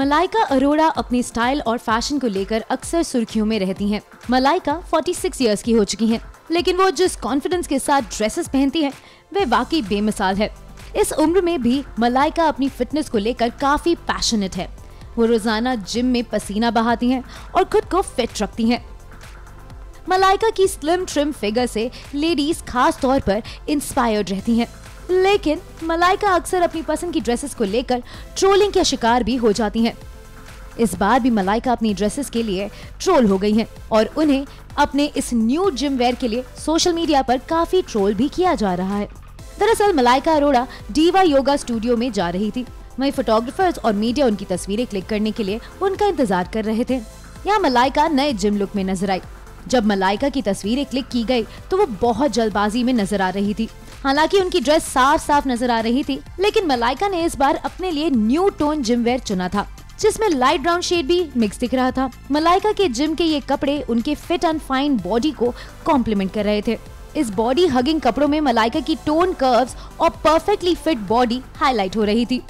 मलाइका अरोड़ा अपने स्टाइल और फैशन को लेकर अक्सर सुर्खियों में रहती हैं। मलाइका 46 ईयर्स की हो चुकी हैं, लेकिन वो जिस कॉन्फिडेंस के साथ ड्रेसेस पहनती हैं वह वाकई बेमिसाल है। इस उम्र में भी मलाइका अपनी फिटनेस को लेकर काफी पैशनेट है। वो रोजाना जिम में पसीना बहाती हैं और खुद को फिट रखती हैं। मलाइका की स्लिम ट्रिम फिगर से लेडीज खास तौर पर इंस्पायर्ड रहती हैं, लेकिन मलाइका अक्सर अपनी पसंद की ड्रेसेस को लेकर ट्रोलिंग के शिकार भी हो जाती हैं। इस बार भी मलाइका अपनी ड्रेसेस के लिए ट्रोल हो गई हैं और उन्हें अपने इस न्यू जिम वेयर के लिए सोशल मीडिया पर काफी ट्रोल भी किया जा रहा है। दरअसल मलाइका अरोड़ा डीवा योगा स्टूडियो में जा रही थी। वहीं फोटोग्राफर्स और मीडिया उनकी तस्वीरें क्लिक करने के लिए उनका इंतजार कर रहे थे। यहाँ मलाइका नए जिम लुक में नजर आई। जब मलाइका की तस्वीरें क्लिक की गई तो वो बहुत जल्दबाजी में नजर आ रही थी। हालांकि उनकी ड्रेस साफ साफ नजर आ रही थी, लेकिन मलाइका ने इस बार अपने लिए न्यू टोन जिम वेयर चुना था, जिसमें लाइट ब्राउन शेड भी मिक्स दिख रहा था। मलाइका के जिम के ये कपड़े उनके फिट एंड फाइन बॉडी को कॉम्प्लीमेंट कर रहे थे। इस बॉडी हगिंग कपड़ों में मलाइका की टोन कर्व्स और परफेक्टली फिट बॉडी हाईलाइट हो रही थी।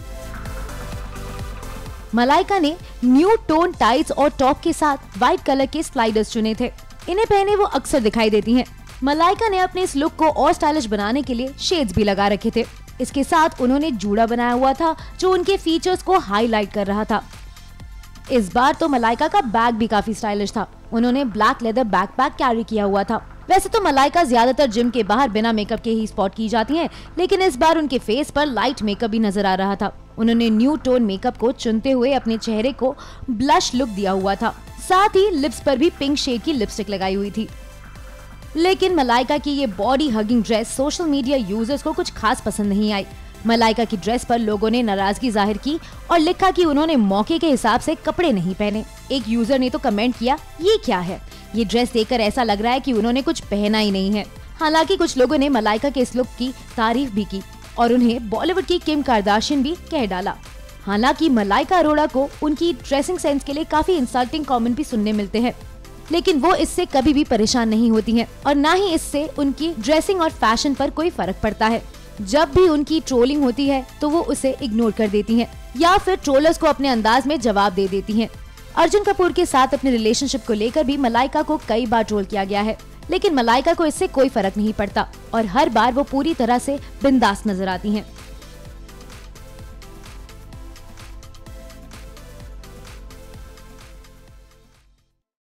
मलाइका ने न्यू टोन टाइट्स और टॉप के साथ व्हाइट कलर के स्लाइडर्स चुने थे। इन्हें पहने वो अक्सर दिखाई देती हैं। मलाइका ने अपने इस लुक को और स्टाइलिश बनाने के लिए शेड्स भी लगा रखे थे। इसके साथ उन्होंने जूड़ा बनाया हुआ था जो उनके फीचर्स को हाईलाइट कर रहा था। इस बार तो मलाइका का बैग भी काफी स्टाइलिश था। उन्होंने ब्लैक लेदर बैकपैक कैरी किया हुआ था। वैसे तो मलाइका ज्यादातर जिम के बाहर बिना मेकअप के ही स्पॉट की जाती हैं, लेकिन इस बार उनके फेस पर लाइट मेकअप भी नजर आ रहा था। उन्होंने न्यू टोन मेकअप को चुनते हुए अपने चेहरे को ब्लश लुक दिया हुआ था। साथ ही लिप्स पर भी पिंक शेड की लिपस्टिक लगाई हुई थी। लेकिन मलाइका की ये body hugging dress social media users को कुछ खास पसंद नहीं आई। मलाइका की ड्रेस पर लोगों ने नाराजगी जाहिर की और लिखा कि उन्होंने मौके के हिसाब से कपड़े नहीं पहने। एक यूजर ने तो कमेंट किया, ये क्या है, ये ड्रेस देखकर ऐसा लग रहा है कि उन्होंने कुछ पहना ही नहीं है। हालांकि कुछ लोगों ने मलाइका के इस लुक की तारीफ भी की और उन्हें बॉलीवुड की किम कार्डाशियन भी कह डाला। हालांकि मलाइका अरोड़ा को उनकी ड्रेसिंग सेंस के लिए काफी इंसल्टिंग कमेंट भी सुनने मिलते हैं, लेकिन वो इससे कभी भी परेशान नहीं होती हैं और ना ही इससे उनकी ड्रेसिंग और फैशन पर कोई फर्क पड़ता है। जब भी उनकी ट्रोलिंग होती है तो वो उसे इग्नोर कर देती हैं या फिर ट्रोलर्स को अपने अंदाज में जवाब दे देती हैं। अर्जुन कपूर के साथ अपने रिलेशनशिप को लेकर भी मलाइका को कई बार ट्रोल किया गया है, लेकिन मलाइका को इससे कोई फर्क नहीं पड़ता और हर बार वो पूरी तरह से बिंदास नजर आती हैं।